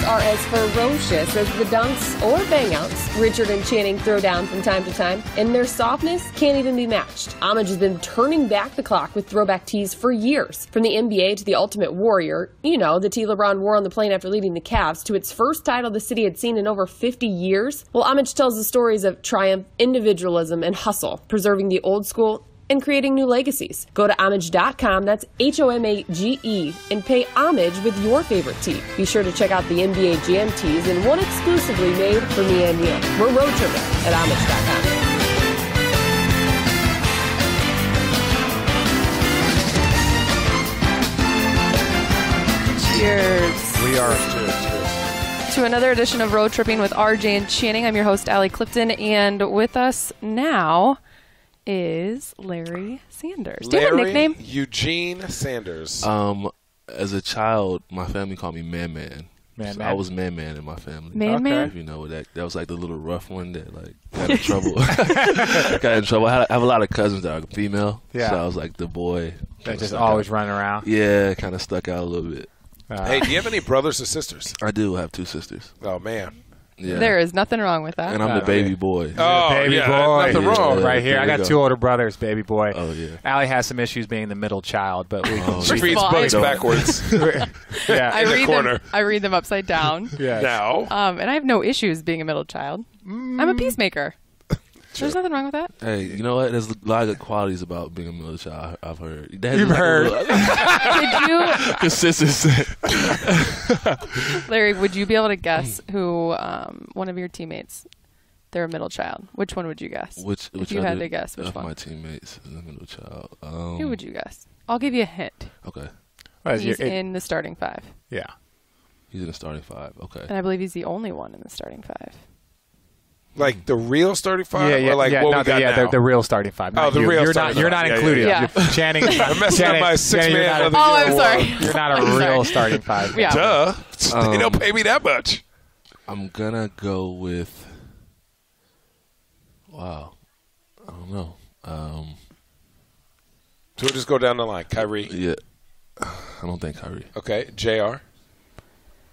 records are as ferocious as the dunks or bangouts Richard and Channing throw down from time to time, and their softness can't even be matched. Homage has been turning back the clock with throwback tees for years, from the NBA to the Ultimate Warrior, you know, the tee LeBron wore on the plane after leaving the Cavs, to its first title the city had seen in over 50 years. Well, Homage tells the stories of triumph, individualism, and hustle, preserving the old school and creating new legacies. Go to homage.com, that's H-O-M-A-G-E, and pay homage with your favorite tee. Be sure to check out the NBA Jam tees and one exclusively made for me and you. We're road tripping at homage.com. Cheers. We are to another edition of Road Tripping with RJ and Channing. I'm your host, Allie Clifton, and with us now is Larry Sanders. Do you have a nickname? Eugene Sanders. As a child, my family called me Man-Man. Man-Man? So I was Man-Man in my family. Man-Man? Okay. You know, that was like the little rough one that like got in trouble. I have a lot of cousins that are female, so I was like the boy. That just always running around? Yeah, kind of stuck out a little bit. Hey, do you have any brothers or sisters? I do have two sisters. Oh, man. Yeah. There is nothing wrong with that. And I'm the baby boy. Oh, baby boy. Nothing wrong right here. I got two older brothers, baby boy. Oh, yeah. Allie has some issues being the middle child, but we can she reads books backwards. In the corner. I read them upside down. No. And I have no issues being a middle child. I'm a peacemaker. There's nothing wrong with that. Hey, you know what? There's a lot of qualities about being a middle child I've heard. You've heard. Did you? Consistency. Larry, would you be able to guess who one of your teammates, they're a middle child? Which one would you guess? If you had to guess, which one? Of my teammates is a middle child. Who would you guess? I'll give you a hint. Okay. He's in the starting five. Yeah. He's in the starting five. Okay. And I believe he's the only one in the starting five. Like the real starting five? Or like what we got now? The real starting five. Oh, the real starting five. You're not included. Channing. I'm messing up my six-man. Oh, I'm sorry. You're not a real starting five. Yeah. Duh. They don't pay me that much. I'm going to go with, wow, I don't know. So we'll just go down the line. Kyrie. Yeah. I don't think Kyrie. Okay. JR.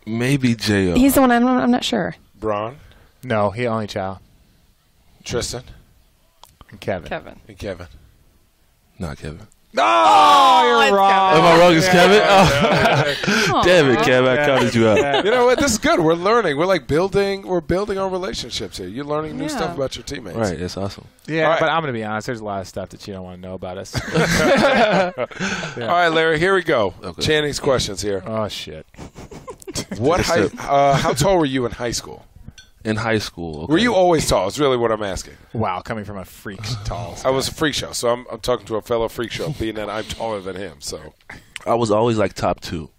Maybe JR. He's the one I'm not sure. Braun. No, he only child. Tristan. And Kevin. Not Kevin. No, you're wrong. Am I wrong? It's Kevin? Oh. Damn it, Kevin. I counted you out. You know what? This is good. We're learning. We're like building our relationships here. You're learning new stuff about your teammates. Right. That's awesome. Yeah, but I'm going to be honest. There's a lot of stuff that you don't want to know about us. All right, Larry. Here we go. Okay. Channing's questions here. Oh, shit. How tall were you in high school? In high school. Okay. Were you always tall? Is really what I'm asking. Wow, coming from a freak tall. I was a freak show, so I'm talking to a fellow freak show, being that I'm taller than him. So I was always like top two.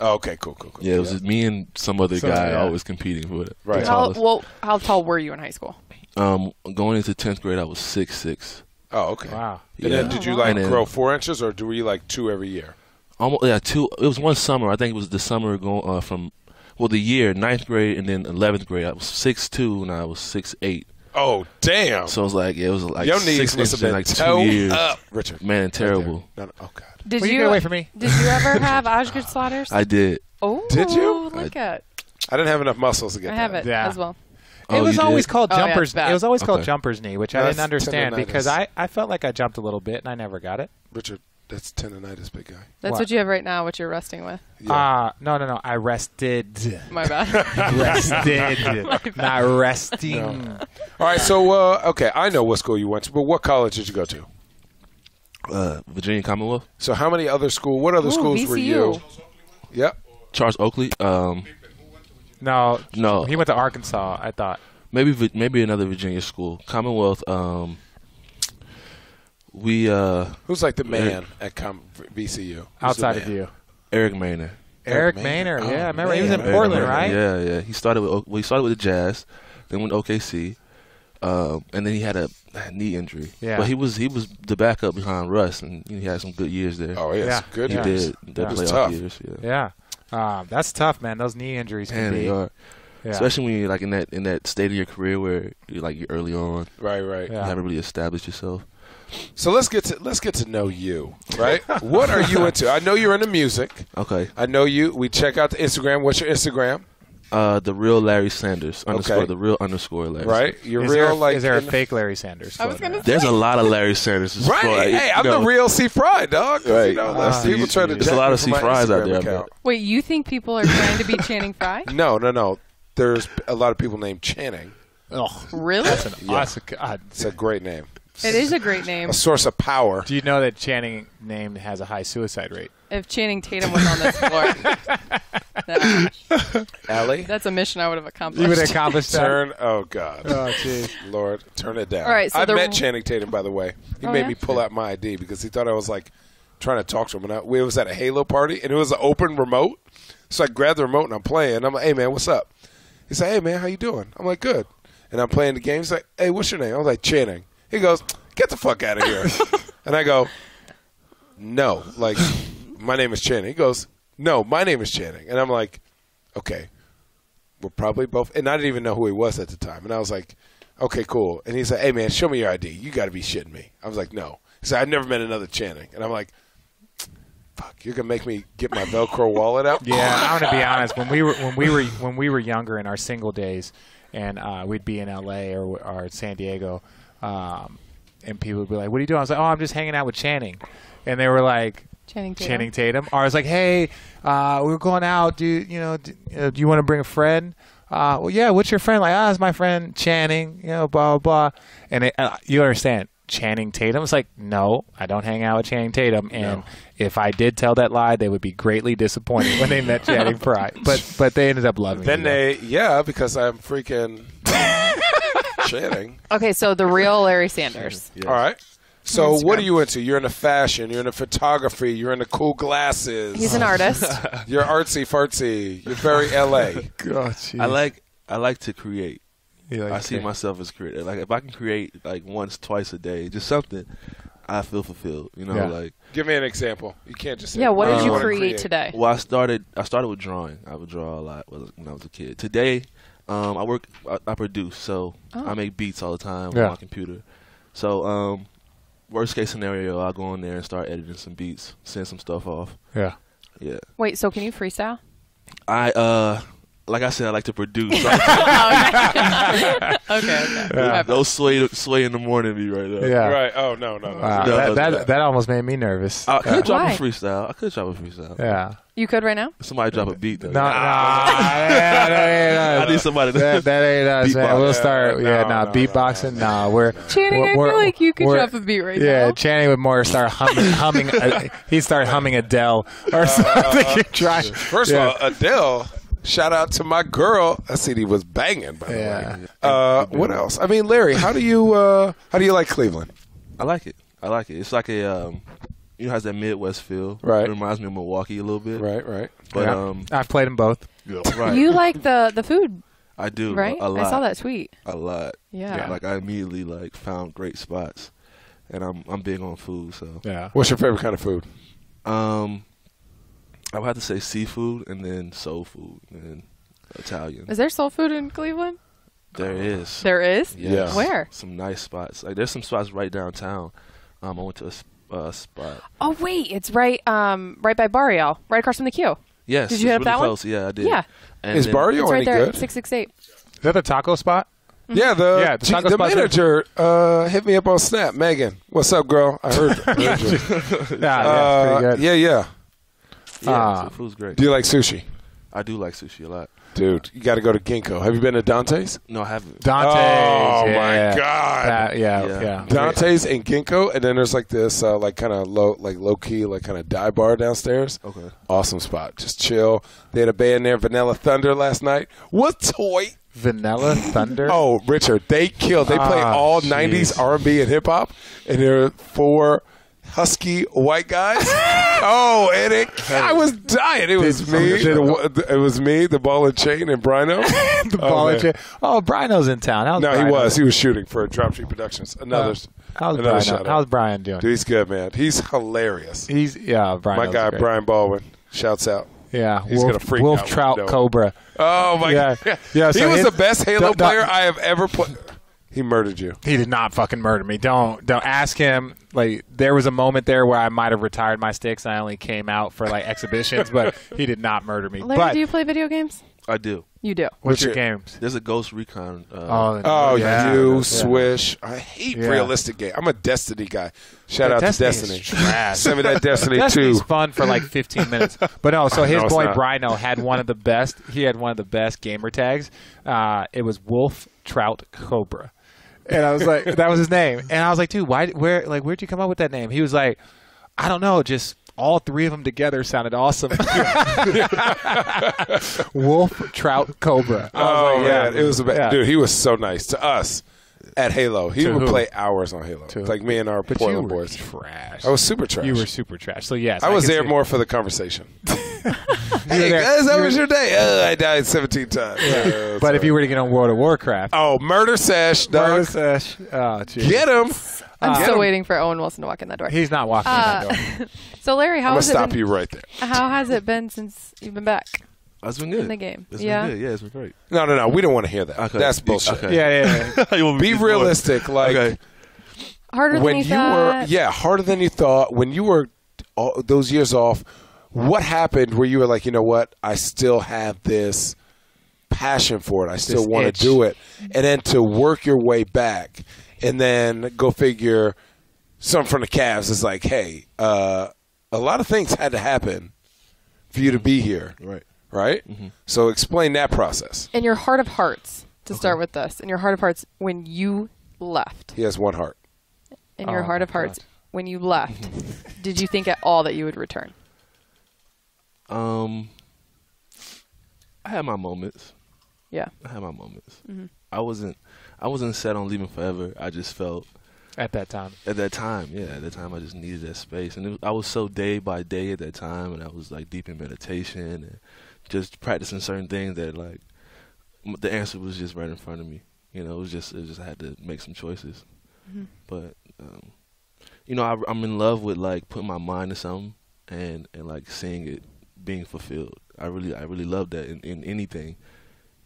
Oh, okay, cool. Yeah, it was just me and some other guy always competing with it. Right. How tall were you in high school? Going into 10th grade, I was 6'6". Oh, okay. Wow. And then did you like grow 4 inches, or were you like two every year? Almost, yeah, two. It was one summer. I think it was the summer going from. Well, the year, 9th grade and then 11th grade, I was 6'2", and I was 6'8". Oh, damn. So it was like, it was like your 6 inches in like 2 years. Richard. Man, terrible. Right oh, God. Did you get away from me? Did you ever have Osgood Slaughters? I did. Oh. Did you? Look at. I didn't have enough muscles to get that. I have it as well. It was always called jumper's knee. It was always called jumper's knee, which I didn't understand because I felt like I jumped a little bit, and I never got it. Richard. That's tendonitis, big guy. That's what you have right now, what you're resting with. Yeah. No. I rested. My bad. Rested. My bad. Not resting. No. All right, so, okay, I know what school you went to, but what college did you go to? Virginia Commonwealth. So how many other schools? What other schools were you? Yep. Charles Oakley. No. He went to Arkansas, I thought. Maybe another Virginia school. Commonwealth, who's like the man at VCU? Outside of you. Eric Maynor. Eric Maynor, yeah. I remember he was in Portland, right? Yeah. He started with the Jazz, then went to OKC, and then he had a knee injury. Yeah. But he was the backup behind Russ, and he had some good years there. Oh, yeah. Good years. He did. That playoff years. Yeah. That's tough, man. Those knee injuries can be. They are. Yeah. Especially when you're like in that state of your career where you're like you're early on. Right. Yeah. You haven't really established yourself. So let's get to know you, right? What are you into? I know you're into music. Okay. I know you. We check out the Instagram. What's your Instagram? The real Larry Sanders underscore the real underscore Larry. Right, you're is real. There a, like, is there a fake Larry Sanders? I was gonna say. There's a lot of Larry Sanders. Right, but, hey, I'm the real C Fry dog. Right, you know, people try to. There's a lot of C Fries out there. Account. Wait, you think people are trying to be Channing Frye? No. There's a lot of people named Channing. Oh, really? That's an awesome. God. It's a great name. It is a great name. A source of power. Do you know that Channing name has a high suicide rate? If Channing Tatum was on this floor, Allie, that's a mission I would have accomplished. You would have accomplished that. Oh God, oh jeez, Lord, turn it down. All right, so I met Channing Tatum, by the way. He made me pull out my ID because he thought I was like trying to talk to him. And we was at a Halo party, and it was an open remote. So I grabbed the remote and I'm playing. I'm like, "Hey man, what's up?" He said, "Hey man, how you doing?" I'm like, "Good." And I'm playing the game. He's like, "Hey, what's your name?" I was like, "Channing." He goes, "Get the fuck out of here." And I go, "No, like." My name is Channing. He goes, "No, my name is Channing." And I'm like, okay, we're probably both. And I didn't even know who he was at the time. And I was like, okay, cool. And he's like, "Hey, man, show me your ID. You got to be shitting me." I was like, no. He said, "I've never met another Channing." And I'm like, fuck, you're going to make me get my Velcro wallet out? Yeah, I'm going to be honest. When we were younger in our single days and we'd be in L.A. or San Diego and people would be like, "What are you doing?" I was like, "Oh, I'm just hanging out with Channing." And they were like, Channing Tatum. Or I was like, "Hey, we're going out. Do you want to bring a friend?" "Well, yeah. What's your friend like?" "Ah, it's my friend Channing. You know, blah blah blah." And you understand, Channing Tatum. It's like, no, I don't hang out with Channing Tatum. And if I did tell that lie, they would be greatly disappointed when they met Channing Frye. But they ended up loving. Then because I'm freaking Channing. Okay, so the real Larry Sanders. Yes. All right. So what are you into? You're into fashion. You're into photography. You're into cool glasses. He's an artist. You're artsy fartsy. You're very L.A. God, I like to create. I see myself as creative. Like if I can create like twice a day, just something, I feel fulfilled. You know, like give me an example. You can't just say, what did you create today? Well, I started with drawing. I would draw a lot when I was a kid. Today, I produce, so I make beats all the time on my computer. So. Worst case scenario, I'll go in there and start editing some beats, send some stuff off. Yeah. Wait, so can you freestyle? Like I said, I like to produce. Okay. Those sway in the morning be right there. Yeah. Right. Oh no. That almost made me nervous. I could drop a freestyle. Yeah. You could right now? Somebody drop a beat though. No. I need somebody to that ain't us, man. We'll start beatboxing. No, we're Channing, I feel like you could drop a beat right now. Yeah, Channing would more start humming he'd start humming Adele or something. First of all, Adele. Shout out to my girl. That CD was banging, by the way. What else? I mean, Larry, how do you like Cleveland? I like it. It's like a you know, it has that Midwest feel. Right. It reminds me of Milwaukee a little bit. Right. But I've played them both. Yeah, right. You like the food. I do. Right? A lot. I saw that tweet. A lot. Yeah. Like I immediately found great spots. And I'm big on food, so. Yeah. What's your favorite kind of food? I would have to say seafood and then soul food and Italian. Is there soul food in Cleveland? There is. There is? Yeah. Where? Some nice spots. Like there's some spots right downtown. I went to a spot. Oh wait, it's right by Barrio, right across from the queue. Yes. Did you hit up that one? Yeah, I did. Yeah. And is Barrio any good? It's right there at 668. Is that a taco spot? Yeah, the manager hit me up on Snap. Megan, what's up, girl? I heard you. Yeah, pretty good. Yeah. So food's great. Do you like sushi? I do like sushi a lot. Dude, you got to go to Ginkgo. Have you been to Dante's? No, I haven't. Dante's. Oh, my God. Dante's and Ginkgo, and then there's this kind of low-key kind of dive bar downstairs. Okay. Awesome spot. Just chill. They had a band there, Vanilla Thunder, last night. What toy? Vanilla Thunder? Oh, Richard, they killed. They play all 90s R&B and hip-hop, and there are four husky white guys. I was dying. It was me, the ball and chain, and Briano. the ball and chain. Oh, Briano's in town. He was shooting for Dropsheet Productions. How's Brian doing? Dude, he's good, man. He's hilarious. Brian. My guy, great. Brian Baldwin. Shouts out. Yeah, he's gonna freak out. Wolf Trout Cobra. Oh my God. Yeah, so he was the best Halo player I have ever played. He murdered you. He did not fucking murder me. Don't ask him. There was a moment there where I might have retired my sticks. I only came out for exhibitions, but he did not murder me. Larry, do you play video games? I do. You do. What's your games? There's a Ghost Recon. Swish. I hate realistic games. I'm a Destiny guy. Shout out to Destiny. Trash. Send me that Destiny 2. It's fun for like 15 minutes. But no, so his boy Briano had one of the best. He had one of the best gamer tags. It was Wolf Trout Cobra, and I was like, that was his name. And I was like, dude, where'd you come up with that name? He was like, I don't know, just. All three of them together sounded awesome. Wolf, Trout, Cobra. Oh, yeah. It was about, dude, he was so nice to us at Halo. He would play hours on Halo. Like me and our Portland boys. Trash. I was super trash. You were super trash. So, yes. I was there more for the conversation. Hey, guys, how was your day? I died 17 times. Yeah. But if you were to get on World of Warcraft. Oh, Murder Sesh, dog. Murder Sesh. Oh, geez. Get him. I'm still waiting for Owen Wilson to walk in that door. He's not walking in that door. So, Larry, how has it been since you've been back? It's been good. In the game. It's been good. Yeah, it's been great. No. We don't want to hear that. Okay. That's bullshit. Okay. Yeah. Be realistic. Like, okay. Harder than you thought. When you were those years off, what happened where you were like, you know what? I still have this passion for it. I still want to do it. And then to work your way back. And then go figure, something from the Cavs is like, hey, a lot of things had to happen for you to be here. Right? Mm-hmm. So explain that process. In your heart of hearts, to start with this, in your heart of hearts, when you left. He has one heart. In your heart of hearts, when you left, did you think at all that you would return? I had my moments. Yeah. I had my moments. Mm-hmm. I wasn't set on leaving forever. I just felt at that time I just needed that space, and I was so day by day at that time, and I was like deep in meditation and just practicing certain things that like the answer was just right in front of me. You know, it was just I had to make some choices. Mm-hmm. But you know, I'm in love with like putting my mind to something and like seeing it being fulfilled. I really love that in anything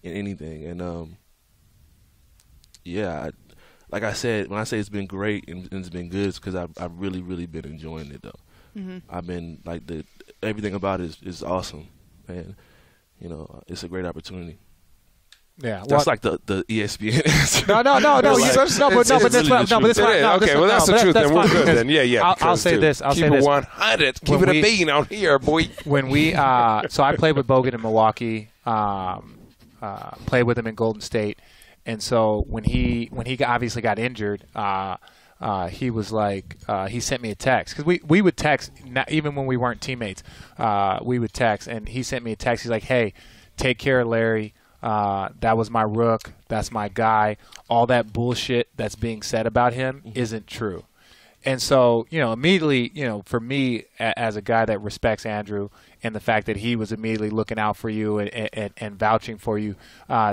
and. Yeah, like I said, when I say it's been great and it's been good, it's because I've really, really been enjoying it, though. Mm-hmm. I've been, like, everything about it is awesome. And, you know, it's a great opportunity. Yeah. That's like the ESPN answer. No. Okay, well, that's the truth, then. We're good, then. Yeah. I'll say this. Keep it 100. Keep it a bean out here, boy. When we so I played with Bogut in Milwaukee, played with him in Golden State. And so when he obviously got injured, he was like he sent me a text because we would text even when we weren't teammates. We would text, and he sent me a text. He's like, "Hey, take care of Larry. That was my rook. That's my guy. All that bullshit that's being said about him isn't true." And so, you know, immediately, you know, for me as a guy that respects Andrew and the fact that he was immediately looking out for you and vouching for you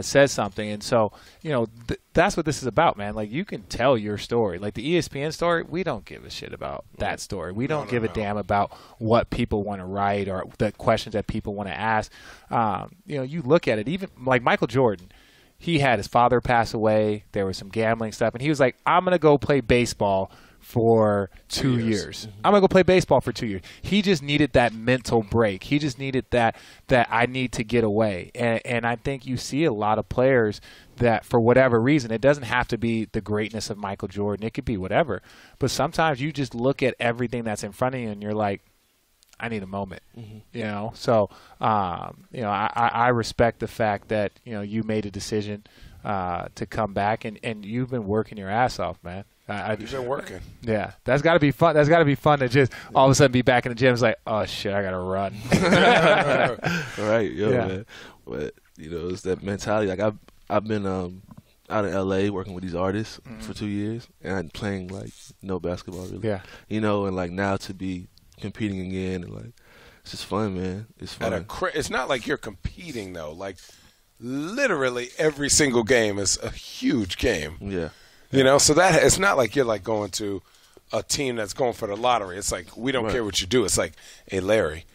says something. And so, you know, that's what this is about, man. Like, you can tell your story. Like, the ESPN story, we don't give a shit about that story. We don't give a damn about what people want to write or the questions that people want to ask. You know, you look at it, even like Michael Jordan. He had his father pass away. There was some gambling stuff. And he was like, I'm going to go play baseball for 2 years. Mm-hmm. I'm going to go play baseball for 2 years. He just needed that mental break. He just needed that I need to get away. And I think you see a lot of players that for whatever reason, it doesn't have to be the greatness of Michael Jordan. It could be whatever. But sometimes you just look at everything that's in front of you and you're like, I need a moment. Mm-hmm. You know? So, you know, I respect the fact that, you know, you made a decision to come back and you've been working your ass off, man. You've been working. Yeah, that's got to be fun. That's got to be fun to just all of a sudden be back in the gym. It's like, oh shit, I gotta run. Right, man. But you know, it's that mentality. Like I've been out in LA working with these artists for 2 years and I'm playing like no basketball really. Yeah, you know, and like now to be competing again and like it's just fun, man. It's fun. It's not like you're competing though. Like literally every single game is a huge game. Yeah. You know, so that it's not like you're like going to a team that's going for the lottery. It's like we don't care what you do. It's like, hey Larry,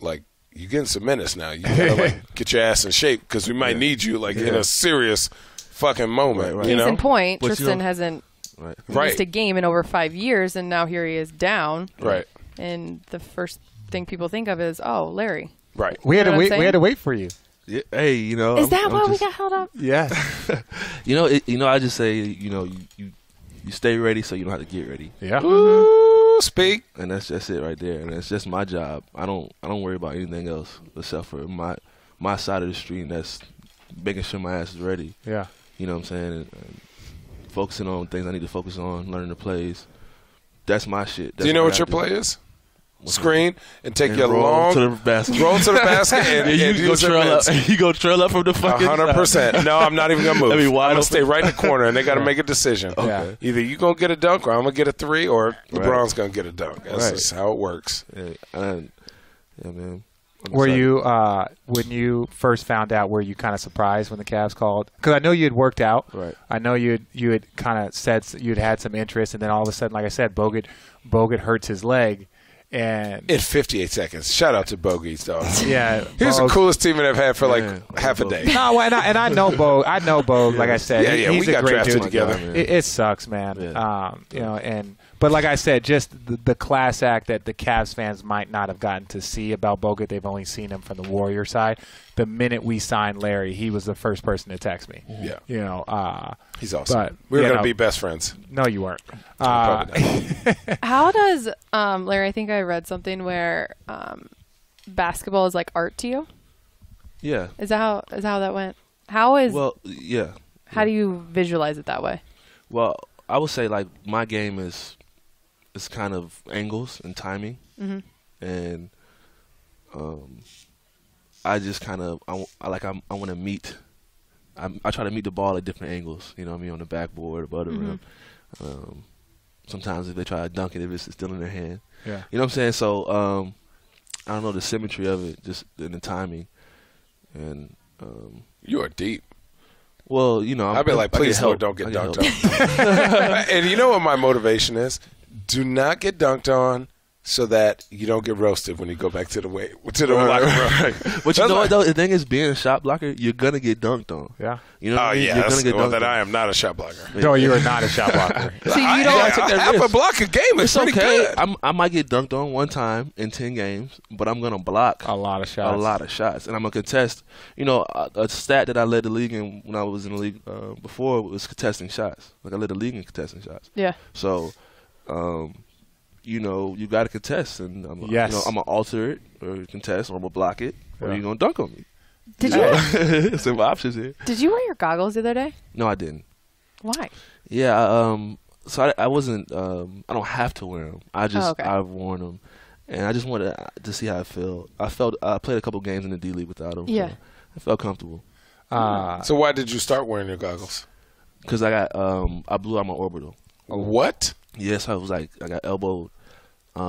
like you're getting some minutes now. You gotta like get your ass in shape because we might need you like in a serious fucking moment. Right. You know? Case in point, but Tristan hasn't missed a game in over 5 years, and now here he is down. Right. And the first thing people think of is, oh, Larry. Right. We had to wait for you. Hey, you know. Is that why we got held up? Yeah. I just say, you stay ready so you don't have to get ready. Yeah. Ooh, speak. And that's it right there. And that's just my job. I don't worry about anything else except for my side of the street, and that's making sure my ass is ready. Yeah. You know what I'm saying? And focusing on things I need to focus on, learning the plays. That's my shit. That's Do you know what your play is? Screen and take and your long to the basket. Roll to the basket and you go trail up. You go trail up from the fucking 100%. No, I'm not even gonna move. I'm gonna stay right in the corner, and they got to make a decision. Okay. Yeah. Either you gonna get a dunk, or I'm gonna get a three, or LeBron's gonna get a dunk. That's just how it works. Yeah, man. Were you when you first found out? Were you kind of surprised when the Cavs called? Because I know you had worked out. Right. I know you had kind of said you'd had some interest, and then all of a sudden, like I said, Bogut hurts his leg. And in 58 seconds. Shout out to Bogey's dog. Yeah. He was the coolest teammate I've had for like half a day. No, and I know Bogut. I know Bogut, like I said. Yeah, he's we got drafted together. It sucks, man. Yeah. But like I said, just the class act that the Cavs fans might not have gotten to see about Bogut. They've only seen him from the Warrior side. The minute we signed Larry, he was the first person to text me. Yeah. He's awesome. But, we were going to be best friends. No, you weren't. How does Larry, I think I read something where basketball is like art to you? Yeah. Is that how that went? How do you visualize it that way? Well, I would say like my game is kind of angles and timing. Mm-hmm. And I just kind of I want to meet. I try to meet the ball at different angles. You know what I mean? On the backboard, above the rim. Sometimes if they try to dunk it, if it's still in their hand. Yeah. You know what I'm saying? So I don't know, the symmetry of it, just in the timing. And you are deep. Well, I'd be like, please, Lord, don't get dunked on. And you know what my motivation is? Do not get dunked on, so that you don't get roasted when you go back to the locker room. But you know what, though? The thing is, being a shot blocker, you're going to get dunked on. Yeah. You know what I mean? Yeah. I am not a shot blocker. No, you are not a shot blocker. So you don't have to take that risk. Half a block a game is pretty good. I might get dunked on one time in 10 games, but I'm going to block a lot of shots. And I'm going to contest. You know, a stat that I led the league in when I was in the league before was contesting shots. Like, I led the league in contesting shots. Yeah. So, you got to contest, and I'm going to alter it or contest, or I'm going to block it, or you're going to dunk on me. Did you? Some options here. Did you wear your goggles the other day? No, I didn't. Why? Yeah, I wasn't, I don't have to wear them. I've worn them, and I just wanted to see how I feel. I played a couple games in the D League without them. Yeah. So I felt comfortable. So why did you start wearing your goggles? Because I blew out my orbital. What? Yes, I was like, I got elbowed. It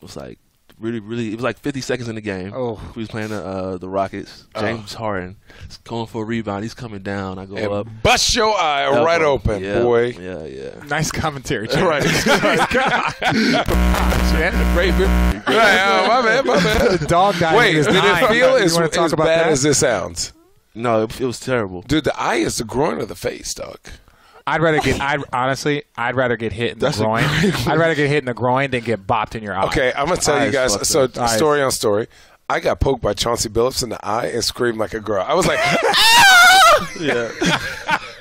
was like really, really. It was like 50 seconds in the game. Oh, we was playing the Rockets. James Harden is going for a rebound. He's coming down. I go up, bust your eye right open, boy. Yeah, yeah. Nice commentary, James. Right. Great. My bad. The dog died. Wait, did it feel as bad as it sounds? No, it was terrible, dude. The eye is the groin of the face, dog. I'd rather get hit in the groin. I'd rather get hit in the groin than get bopped in your eye. Okay, I'm gonna tell you guys. So story on story, I got poked by Chauncey Billups in the eye and screamed like a girl. I was like, "Ow!" Yeah.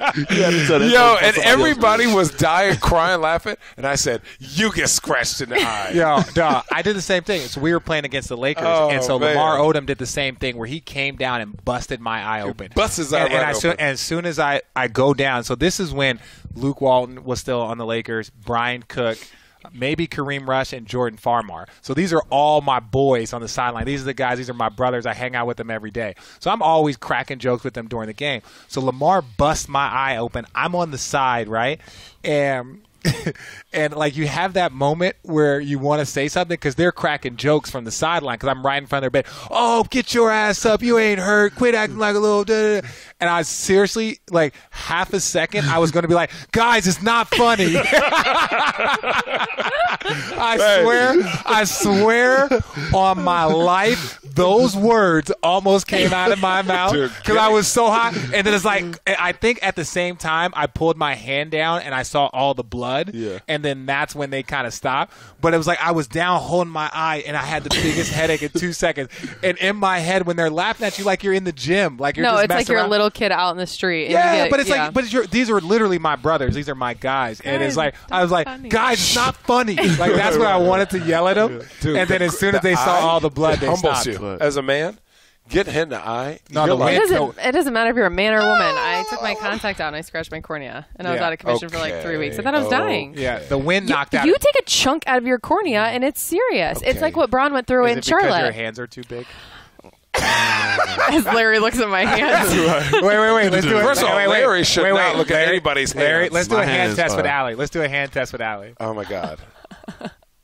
Yo, and everybody was dying, crying, laughing, and I said, "You get scratched in the eye." Yo, duh. I did the same thing. So we were playing against the Lakers, and so Lamar Odom did the same thing where he came down and busted my eye open. Busted his eye open. And as soon as I go down, so this is when Luke Walton was still on the Lakers, Brian Cook, maybe Kareem Rush, and Jordan Farmar. So these are all my boys on the sideline. These are the guys. These are my brothers. I hang out with them every day. So I'm always cracking jokes with them during the game. So Lamar busts my eye open. I'm on the side, right? And like, you have that moment where you want to say something because they're cracking jokes from the sideline because I'm right in front of their bed. Oh, get your ass up. You ain't hurt. Quit acting like a little. And I seriously, like, half a second, I was going to be like, guys, it's not funny. I swear on my life, those words almost came out of my mouth because I was so hot. And then it's like, I think at the same time, I pulled my hand down and I saw all the blood. Yeah. And then that's when they kind of stopped. But it was like I was down holding my eye and I had the biggest headache in 2 seconds. And in my head, when they're laughing at you like you're in the gym, like you're just messing around. No, it's like you're a little kid out in the street. And yeah, these are literally my brothers. These are my guys. And it's like, I was like, guys, it's not funny. Like, that's what I wanted to yell at them. Dude, and then as soon as they saw all the blood, they stopped. You. As a man, get hit in the eye. It doesn't matter if you're a man or a woman. I took my contact out and I scratched my cornea, and I was out of commission for like 3 weeks. I thought I was dying. Yeah, the wind knocked out. You take a chunk out of your cornea, and it's serious. Okay. It's like what Braun went through in Charlotte. Because your hands are too big. As Larry looks at my hands. Wait. Let's do it. First of all, Larry should not look at anybody's hands. Let's do a hand test with Allie. Oh my God,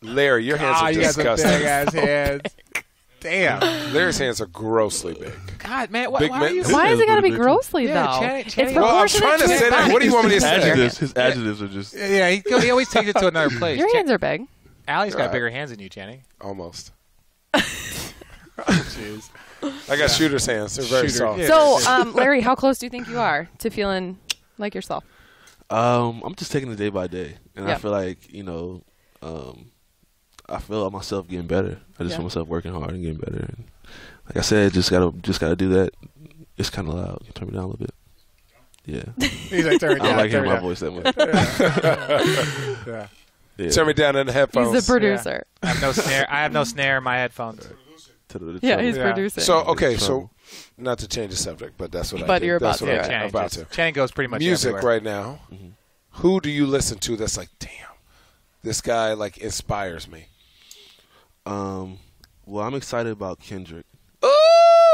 Larry, your hands are disgusting. You guys have big ass hands. Damn, Larry's hands are grossly big. God, man, why is it got to be grossly though? Channing, it's proportionate. Well, I'm trying to say that. What do you want me to say? His adjectives are just. Yeah, he always takes it to another place. Your hands are big. Allie's got bigger hands than you, Channing. Almost. Jeez. I got shooter's hands. They're very soft. Yeah. So, Larry, how close do you think you are to feeling like yourself? I'm just taking it day by day, and I feel like I feel myself getting better. I just feel myself working hard and getting better. And like I said, just gotta do that. It's kind of loud. You turn me down a little bit. Yeah. He's like, turn me down. I don't like hearing my voice that much. Yeah. Turn me down in the headphones. He's a producer. Yeah. I have no snare. In my headphones. Yeah, he's producing. So okay, not to change the subject, but that's what I did. You're about to. Channing, Channing goes pretty much music everywhere. Right now. Mm-hmm. Who do you listen to that's like, damn, this guy like inspires me? Well, I'm excited about Kendrick. Ooh!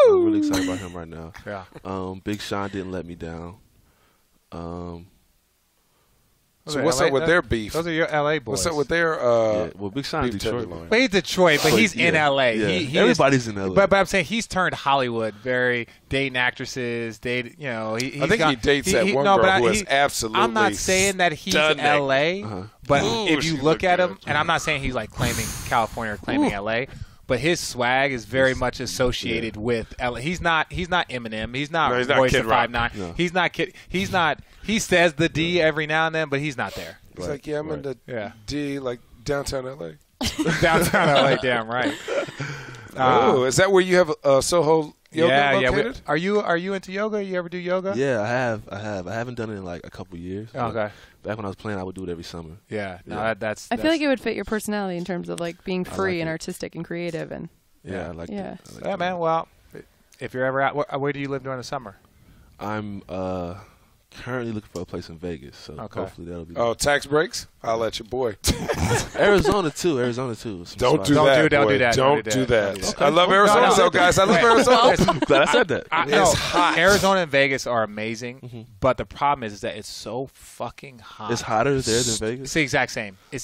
I'm really excited about him right now. Yeah. Big Sean didn't let me down. So what's up with their beef? Those are your L.A. boys. What's up with their well, Big Sean is Detroit. But he's Detroit, but he's in L.A. Yeah. He Everybody's in L.A. But I'm saying he's turned Hollywood, very dating actresses, I think he dates that one girl who is absolutely I'm not saying that he's in L.A., but if you look at him, and I'm not saying he's like claiming California or claiming L.A., but his swag is very much associated with L.A. He's not Eminem. He's not Royce the 5'9". He's not Kid. He's not. He says the D every now and then, but he's not there. He's like, yeah, I'm in the D, like downtown L.A. Downtown L.A., damn right. Oh, is that where you have Soho yoga located? Yeah. Are you into yoga? You ever do yoga? Yeah, I have. I haven't done it in like a couple years. Okay. Back when I was playing, I would do it every summer. Yeah. No, I feel like it would fit your personality in terms of like being free and artistic and creative and. Yeah, I like that. Yeah, man. Well, if you're ever out, where do you live during the summer? I'm currently looking for a place in Vegas, so hopefully that'll be. Oh, tax breaks! I'll at your boy. Arizona too. Don't do that. Okay. I love Arizona, guys. I love Arizona. Glad I said that. It's hot. Arizona and Vegas are amazing, but the problem is that it's so fucking hot. It's hotter there than Vegas. It's the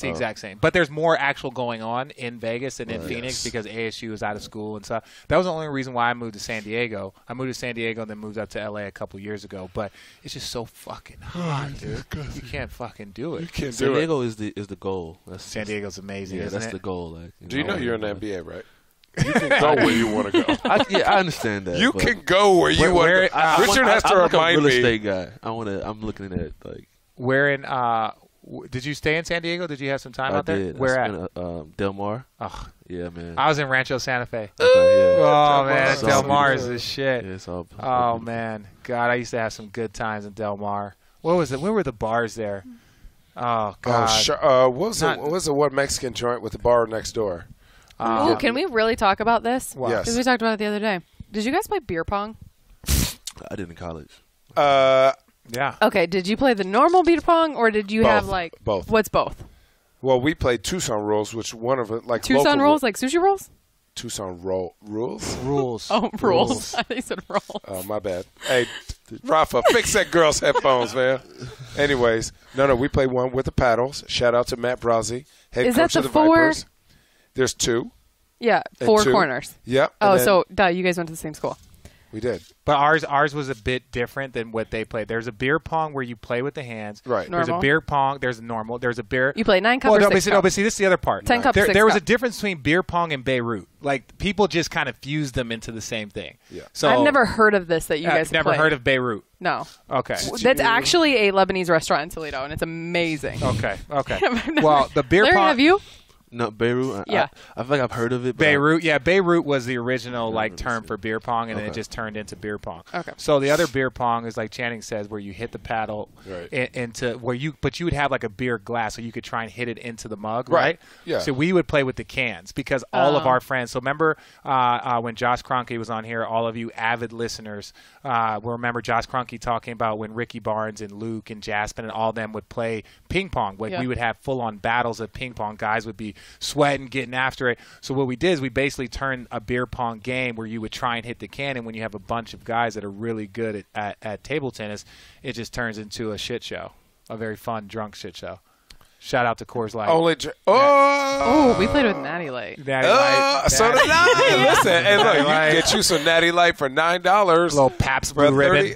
exact same. But there's more actual going on in Vegas than in Phoenix because ASU is out of school and stuff. That was the only reason why I moved to San Diego. I moved to San Diego and then moved up to LA a couple years ago. But it's just so. Fucking hot, dude. You can't fucking do it. You can't do it. San Diego is the goal. San Diego's amazing. Yeah, that's the goal. Like, do you know you're in the NBA, right? You can go where you want to go. I understand that. You can go where you want to go. Richard has to remind me. I'm a real estate guy. I'm looking at like. Where in? Did you stay in San Diego? Did you have some time out there? Where at? Del Mar. Oh. Yeah, man. I was in Rancho Santa Fe. Oh, man. Del Mar is the shit. Yeah, oh, man. God, I used to have some good times in Del Mar. What was it? Where were the bars there? Oh, God. What was the one Mexican joint with the bar next door? Can we really talk about this? Wow. Yes. Because we talked about it the other day. Did you guys play beer pong? I did in college. Yeah. Okay, did you play the normal beer pong or did you have like – Both. What's both? Well, we played Tucson rolls, which one of it like Tucson rolls, like sushi rolls. Tucson rules. Rules. Oh, rules. I think said rolls. Oh, my bad. Hey, Rafa, fix that girl's headphones, man. Anyways, no, we played one with the paddles. Shout out to Matt Brazzi, head coach of the Vipers. There's two. Yeah, four corners. Yep. Yeah, oh, so duh, you guys went to the same school. We did. But ours was a bit different than what they played. There's a beer pong where you play with the hands. Right. Normal. There's a beer pong. There's a normal. There's a beer. You play 9 cups or 6 cups. No, but see, this is the other part. 10 cups, 6 cups. There was a difference between beer pong and Beirut. Like, people just kind of fused them into the same thing. Yeah. So I've never heard of this that you guys never played. Heard of Beirut. No. Okay. That's actually a Lebanese restaurant in Toledo, and it's amazing. Okay. Okay. Well, the beer pong. Larry, have you? No, Beirut. Yeah. I feel like I've heard of it. Beirut. Yeah, Beirut was the original like term for beer pong, and then it just turned into beer pong. Okay. So the other beer pong is like Channing says, where you hit the paddle into where you, but you would have like a beer glass, so you could try and hit it into the mug, right? Yeah. So we would play with the cans because all of our friends. So remember when Josh Kroenke was on here, all of you avid listeners will remember Josh Kroenke talking about when Ricky Barnes and Luke and Jasmine and all them would play ping pong. Like we would have full on battles of ping pong. Guys would be sweating, getting after it. So what we did is we basically turned a beer pong game where you would try and hit the can, and when you have a bunch of guys that are really good at table tennis, it just turns into a shit show, a very fun drunk shit show. Shout out to Coors Light. We played with Natty Light. Natty Light. So did I. Listen, hey, look, you can get you some Natty Light for $9. A little Pabst Blue Ribbon.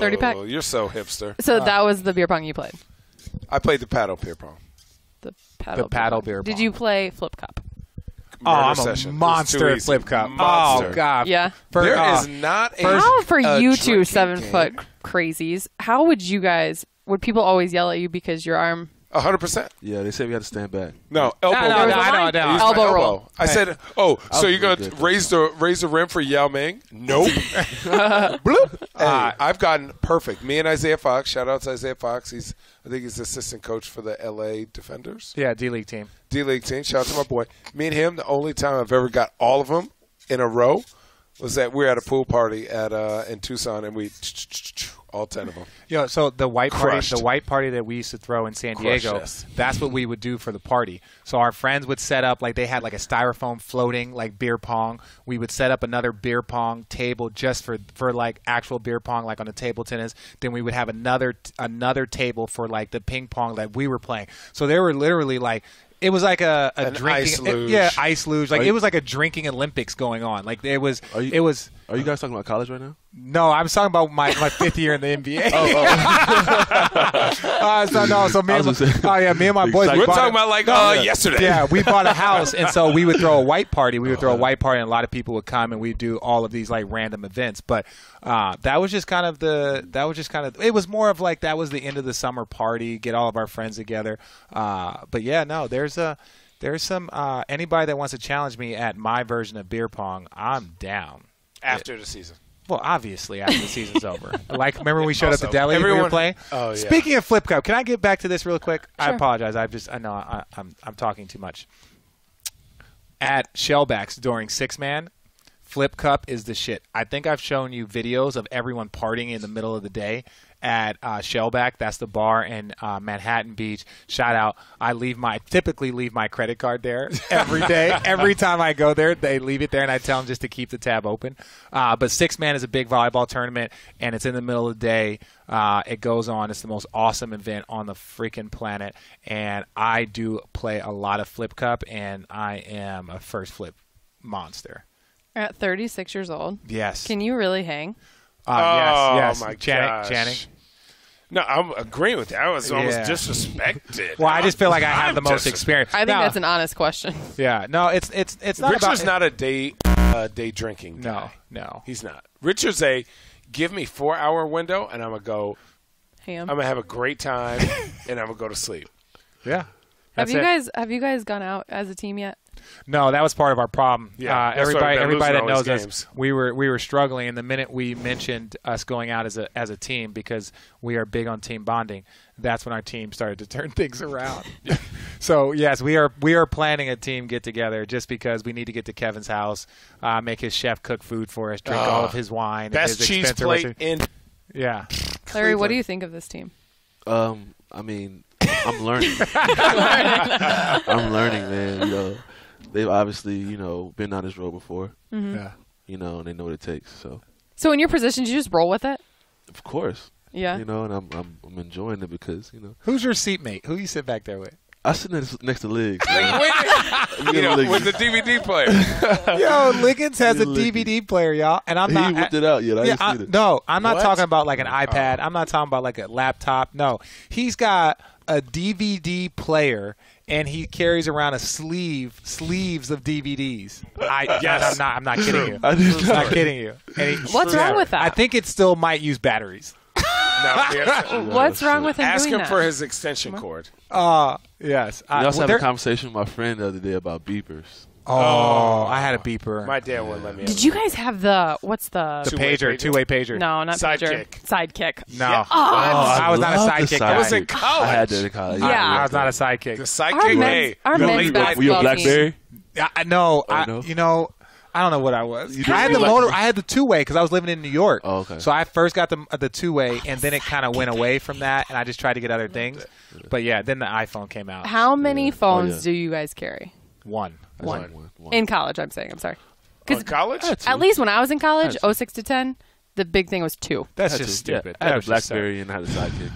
30 pack. You're so hipster. So that was the beer pong you played. I played the paddle beer pong. The paddle beer pong. Did you play Flip Cup? Oh, I'm a monster at Flip Cup. Monster. Oh, God. Yeah. For you two 7-foot crazies, how would you guys – would people always yell at you because your arm – 100%. Yeah, they said we had to stand back. No, elbow roll. No. Elbow roll. I said, so you're going to raise the rim for Yao Ming? Nope. Bloop. Hey, I've gotten perfect. Me and Isaiah Fox. Shout out to Isaiah Fox. I think he's assistant coach for the L.A. Defenders. Yeah, D-League team. D-League team. Shout out to my boy. Me and him, the only time I've ever got all of them in a row was that we were at a pool party at in Tucson, and we – all 10 of them. Yeah, so the white party that we used to throw in San Diego, that's what we would do for the party. So our friends would set up, like they had like a styrofoam floating, like beer pong. We would set up another beer pong table just for like actual beer pong, like on the table tennis. Then we would have another table for like the ping pong that we were playing. So they were literally like, it was like a drinking ice luge. Yeah, ice luge. Like it was like a drinking Olympics going on. Like it was. Are you guys talking about college right now? No, I was talking about my fifth year in the NBA. Me and my boys. We're talking about like yesterday. Yeah, we bought a house, and so we would throw a white party. We would throw a white party, and a lot of people would come, and we'd do all of these like random events. But it was more of like that was the end of the summer party. Get all of our friends together. But yeah, no, there's some anybody that wants to challenge me at my version of beer pong, I'm down. After the season. Well, obviously after the season's over. Like, remember when we showed up at the deli and we were playing? Oh, yeah. Speaking of Flip Cup, can I get back to this real quick? Sure. I apologize. I know I'm talking too much. At Shellbacks during Six Man, Flip Cup is the shit. I think I've shown you videos of everyone partying in the middle of the day at Shellback. That's the bar in Manhattan Beach. Shout out. I typically leave my credit card there every day. Every time I go there, they leave it there, and I tell them just to keep the tab open. But Six Man is a big volleyball tournament, and it's in the middle of the day. It goes on. It's the most awesome event on the freaking planet, and I do play a lot of Flip Cup, and I am a first flip monster. At 36 years old? Yes. Can you really hang? Yes. My gosh. Channing. No, I'm agreeing with that. I was almost disrespected. Well, I just feel like I have the most experience. I think that's an honest question. Yeah. No, it's not. Richard's not a day drinking guy. No. He's not. Richard's a give me 4-hour window and I'm gonna go ham. I'm gonna have a great time and I'm gonna go to sleep. Yeah. Have you guys gone out as a team yet? No, that was part of our problem. Yeah, everybody that knows us, we were struggling. And the minute we mentioned us going out as a team, because we are big on team bonding, that's when our team started to turn things around. So yes, we are planning a team get together just because we need to get to Kevin's house, make his chef cook food for us, drink all of his wine, best and his cheese plate recipe. In. Yeah, Larry, what do you think of this team? I mean, I'm learning. I'm learning, man. You know. They've obviously, you know, been on this road before. Mm-hmm. Yeah. You know, and they know what it takes. So in your position, do you just roll with it? Of course. Yeah. You know, and I'm enjoying it because, you know. Who's your seatmate? Who you sit back there with? I sit next to Liggs. With the DVD player. Yo, Liggins has a DVD player, y'all. And I'm not. He whipped it out yet. I ain't seen it. No, I'm not talking about like an iPad. I'm not talking about like a laptop. No, he's got a DVD player. And he carries around a sleeves of DVDs. I'm not kidding you. I'm not kidding you. What's wrong with that? I think it still might use batteries. What's wrong with him? Ask him for his extension cord. Yes. I also had a conversation with my friend the other day about beepers. Oh, I had a beeper. My dad wouldn't let me. Did you guys have the two-way pager? No, not sidekick. Sidekick. No, I was not a sidekick. I was in college. I had that in college. Yeah, I was not a sidekick. The sidekick. Hey, were you a BlackBerry? No, you know. I don't know what I was. I had the two-way because I was living in New York. Oh, okay. So I first got the two-way, and then it kind of went away from that, and I just tried to get other things. But yeah, then the iPhone came out. How many phones do you guys carry? One. In college, I'm saying. I'm sorry. In college? At least when I was in college, 06 to 10, the big thing was two. That's just stupid. Yeah. I had a BlackBerry and I had a sidekick.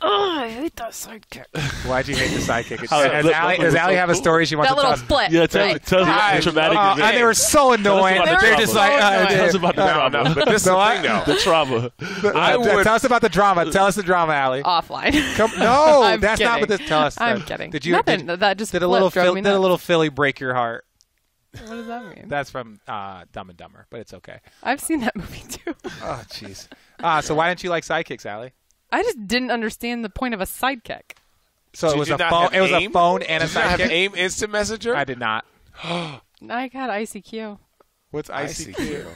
Oh, I hate that sidekick. Why'd you hate the sidekick? Does Allie have a story she wants to tell? That little split. Yeah, tell us the traumatic event. And they were so annoying. They're just like, tell us about the drama. But this is the trauma. Tell us about the drama. Tell us the drama, Allie. Offline. No, that's not what this tells us. I'm kidding. Nothing. That just drove me nuts. Did a little Philly break your heart? What does that mean? That's from Dumb and Dumber, but it's okay. I've seen that movie too. Oh, jeez. So why didn't you like sidekicks, Allie? I just didn't understand the point of a sidekick. So it was a phone. It was a phone and a sidekick. Did you have AIM Instant Messenger? I did not. I got ICQ. What's ICQ?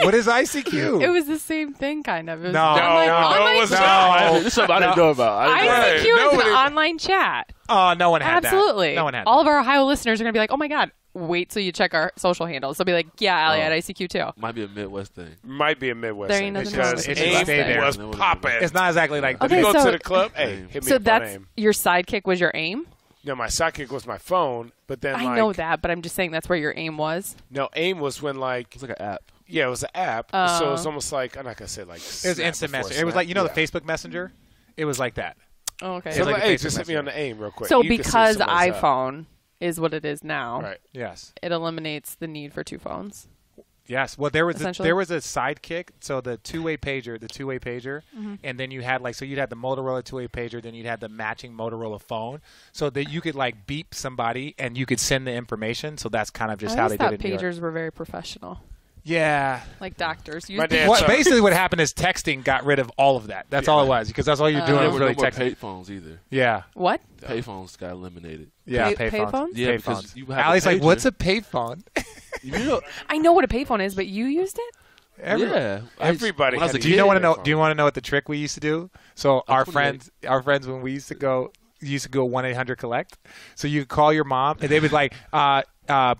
What is ICQ? It was the same thing, kind of. It was no, it wasn't. This is what I didn't know about. ICQ is an online chat. Oh, no one had that. Absolutely, no one had. All of our Ohio listeners are gonna be like, "Oh my god." Wait till you check our social handles. They'll be like, yeah, Allie had ICQ too. Might be a Midwest thing. Might be a Midwest thing. Because AIM was popping. It's not exactly like that. Okay, you go to the club, hey, hit me up on AIM. So that's your sidekick was your AIM? No, my sidekick was my phone. But then I know that, but I'm just saying that's where your AIM was? No, AIM was when like. It's like an app. Yeah, it was an app. So it was almost like, I'm not going to say like. It was instant messenger. It was like, you know the Facebook Messenger? It was like that. Oh, okay. So like, hey, just hit me on the AIM real quick. So because iPhone is what it is now. Right. Yes. It eliminates the need for two phones. Yes. Well, there was a sidekick. So the two-way pager, and then you had like, so you'd have the Motorola two-way pager, then you'd have the matching Motorola phone, so that you could like beep somebody and you could send the information. So that's kind of just how they did it. Pagers were very professional. Yeah. Like doctors. Basically what happened is texting got rid of all of that. That's all it was, because that's all you're doing was really texting. There were no more payphones either. Yeah. What? Payphones got eliminated. Yeah, payphones. Yeah, because you have Allie's like, what's a payphone? I know what a payphone is, but you used it? Everybody. Do you want to know what the trick we used to do? So our friends when we used to go 1-800-COLLECT. So you call your mom and they would like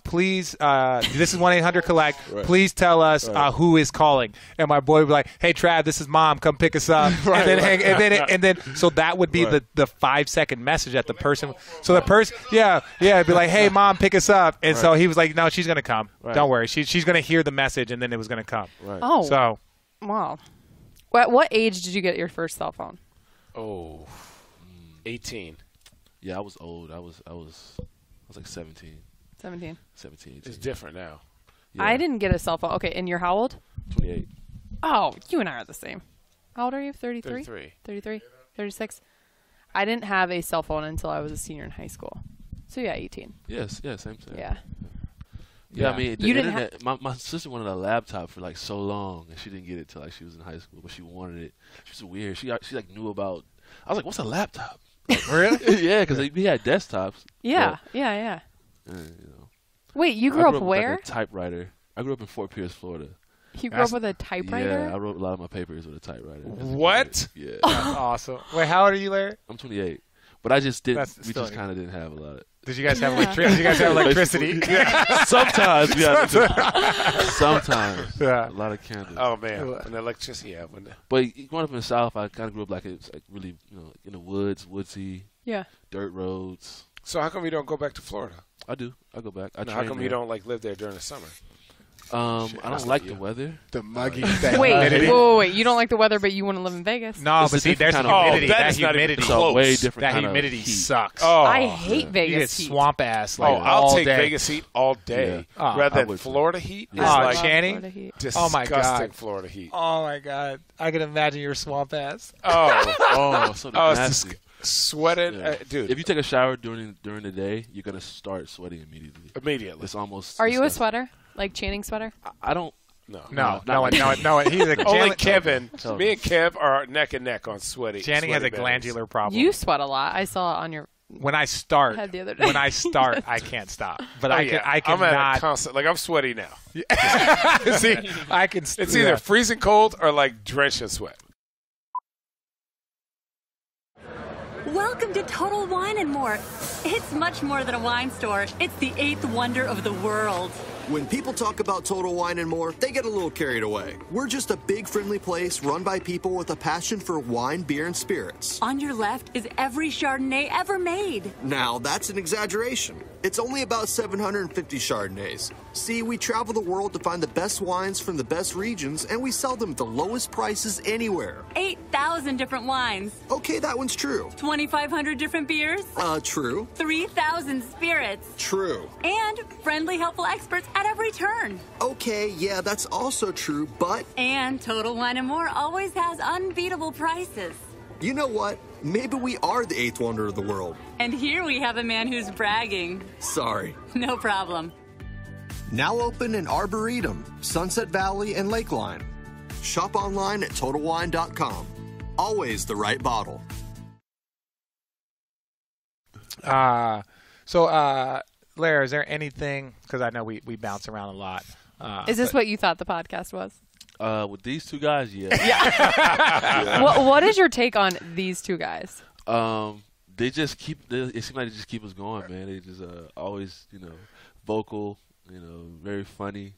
please, this is 1-800-COLLECT. Please tell us who is calling. And my boy would be like, "Hey, Trav, this is Mom. Come pick us up." So that would be the 5-second message that the person. So the person, it'd be like, "Hey, Mom, pick us up." And so he was like, "No, she's gonna come. Don't worry. She's gonna hear the message, and then it was gonna come." Right. Oh, so wow. At what age did you get your first cell phone? Oh, 18. Yeah, I was old. I was like 17. 17. 17. It's different now. Yeah. I didn't get a cell phone. Okay, and you're how old? 28. Oh, you and I are the same. How old are you? 33? 33. 33? 36? I didn't have a cell phone until I was a senior in high school. So, yeah, 18. Yes, yeah, same. Yeah. Yeah, I mean, the internet, my sister wanted a laptop for, like, so long, and she didn't get it till like, she was in high school, but she wanted it. She was weird. She like, knew about – I was like, what's a laptop? Like, really? Yeah, because we had desktops. Yeah, yeah. You know. Wait, you grew up where? Like a typewriter. I grew up in Fort Pierce, Florida. You grew up with a typewriter? Yeah, I wrote a lot of my papers with a typewriter. What? Yeah. That's awesome. Wait, how old are you, Larry? I'm 28. But I just didn't. We just kind of didn't have a lot. Did you guys have electricity? You guys have electricity? Yeah. Sometimes. Yeah. Sometimes. Yeah. A lot of candles. Oh man, and electricity. Yeah. But growing up in the South, I kind of grew up like it's like really, you know, in the woods, woodsy. Yeah. Dirt roads. So how come you don't go back to Florida? I do. I go back. How come you don't like live there during the summer? I don't like the weather. The muggy that humidity. Wait. You don't like the weather, but you want to live in Vegas? No, it's but see, there's humidity. That humidity sucks. Oh, I hate Vegas heat. Swamp ass. Like, I'll take Vegas heat all day rather than Florida heat. Oh, Channing. Oh my God, Florida heat. Oh my God, I can imagine your swamp ass. Oh, so nasty. Sweated, dude. If you take a shower during the day, you're gonna start sweating immediately. It's almost. Are you a sweater? Like Channing sweater? I don't. No. He's like only Kevin. No. Me and Kev are neck and neck on sweaty. Channing has a glandular problem. You sweat a lot. I saw it on your. When I start, I can't stop. But I can. I'm at a constant. Like I'm sweaty now. See, I can. It's either freezing cold or like drenched in sweat. Welcome to Total Wine and More. It's much more than a wine store. It's the eighth wonder of the world. When people talk about Total Wine and More, they get a little carried away. We're just a big, friendly place run by people with a passion for wine, beer, and spirits. On your left is every Chardonnay ever made. Now, that's an exaggeration. It's only about 750 Chardonnays. See, we travel the world to find the best wines from the best regions, and we sell them at the lowest prices anywhere. 8,000 different wines. Okay, that one's true. 2,500 different beers. True. 3,000 spirits. True. And friendly, helpful experts at every turn. Okay, yeah, that's also true, but... And Total Wine & More always has unbeatable prices. You know what? Maybe we are the eighth wonder of the world. And here we have a man who's bragging. Sorry. No problem. Now open in Arboretum, Sunset Valley, and Lakeline. Shop online at TotalWine.com. Always the right bottle. So, Larry, is there anything, because I know we bounce around a lot. Is this what you thought the podcast was? With these two guys, yeah. What is your take on these two guys? It seems like they just keep us going, man. They just always, vocal, very funny,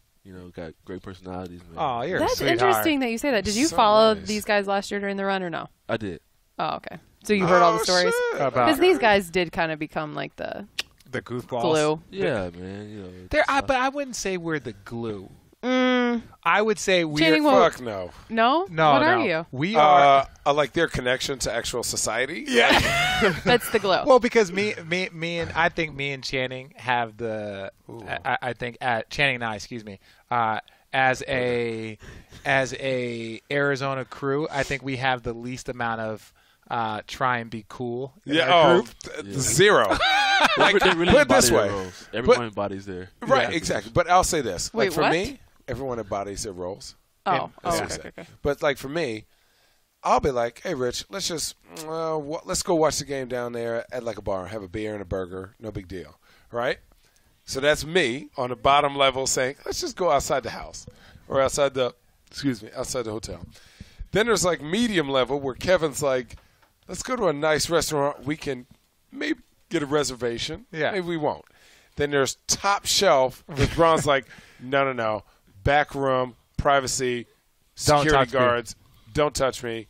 got great personalities, man. Oh, you're a sweetheart. That's interesting that you say that. Did you follow these guys last year during the run or no? I did. Oh, okay. So you heard all the stories? Because these guys did kind of become like the goofballs. Glue. Yeah, man. But I wouldn't say we're the glue. I would say we're fuck no. No? No. What are you? We are like their connection to actual society. Yeah. That's the glow. Well, because I think me and Channing have the Channing and I, as a Arizona crew, I think we have the least amount of try and be cool. Zero. Like, really put it this way. Everyone embodies their right, exactly. But I'll say this. Wait, like for me, everyone embodies their roles. Oh, okay. But like for me, I'll be like, hey, Rich, let's just let's go watch the game down there at like a bar, have a beer and a burger, no big deal, right? So that's me on the bottom level saying, let's just go outside the house or outside the hotel. Then there's like medium level where Kevin's like, let's go to a nice restaurant. We can maybe get a reservation. Yeah, maybe we won't. Then there's top shelf with Braun's like, no. Back room, privacy, security guards. Don't touch me.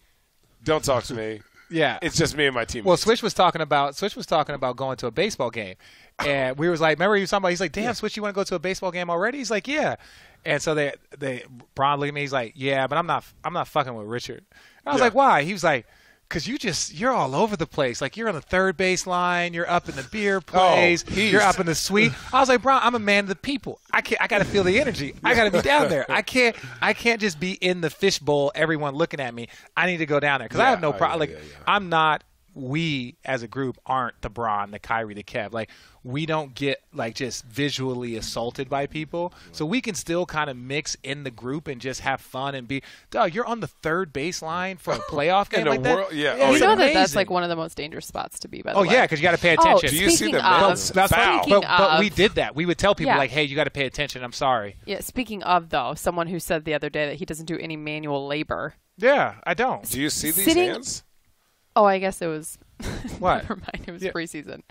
Don't talk to me. Yeah, it's just me and my teammates. Well, Switch was talking about going to a baseball game, and we was like, remember he was talking about? He's like, damn, Switch, you want to go to a baseball game already? He's like, yeah. And so they Braun looked at me. He's like, yeah, but I'm not fucking with Richard. I was like, why? He was like, because you're all over the place. Like, you're on the third base line. You're up in the beer plays. You're up in the suite. I was like, Braun, I'm a man of the people. I got to feel the energy. I got to be down there. I can't just be in the fishbowl, everyone looking at me. I need to go down there because I have no problem. Like, I'm not – we as a group aren't the Braun, the Kyrie, the Kev. Like, we don't get, like, just visually assaulted by people. So we can still kind of mix in the group and just have fun and be, dog, you're on the third baseline for a playoff game like that? Yeah. You know that that's, like, one of the most dangerous spots to be, by the way. Oh, yeah, because you got to pay attention. Oh, do you see the men's foul? But we did that. We would tell people, like, hey, you got to pay attention. I'm sorry. Yeah, speaking of, though, someone who said the other day that he doesn't do any manual labor. Yeah, I don't. Do you see these hands? Oh, I guess it was. What? Never mind. It was preseason.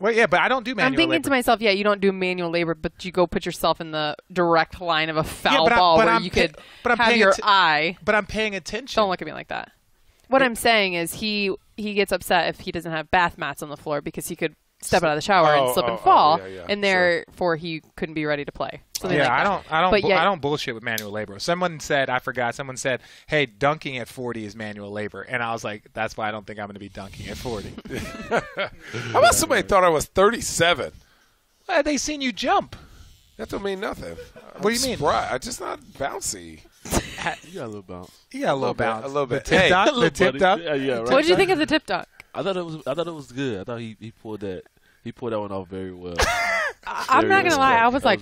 Well, yeah, but I don't do manual labor. I'm thinking to myself, yeah, you don't do manual labor, but you go put yourself in the direct line of a foul ball where you could have your eye. But I'm paying attention. Don't look at me like that. What I'm saying is he gets upset if he doesn't have bath mats on the floor because he could step out of the shower and slip and fall, and therefore he couldn't be ready to play. I don't bullshit with manual labor. Someone said, hey, dunking at 40 is manual labor. And I was like, that's why I don't think I'm going to be dunking at 40. How about somebody thought I was 37? Well, they seen you jump. That don't mean nothing. What do you mean? I'm just not bouncy. You got a little bounce. You got a little bounce. A little bit. The tip dunk. What did you think of the tip dunk? I thought it was good. I thought he pulled that one off very well. I'm not gonna lie, I was like,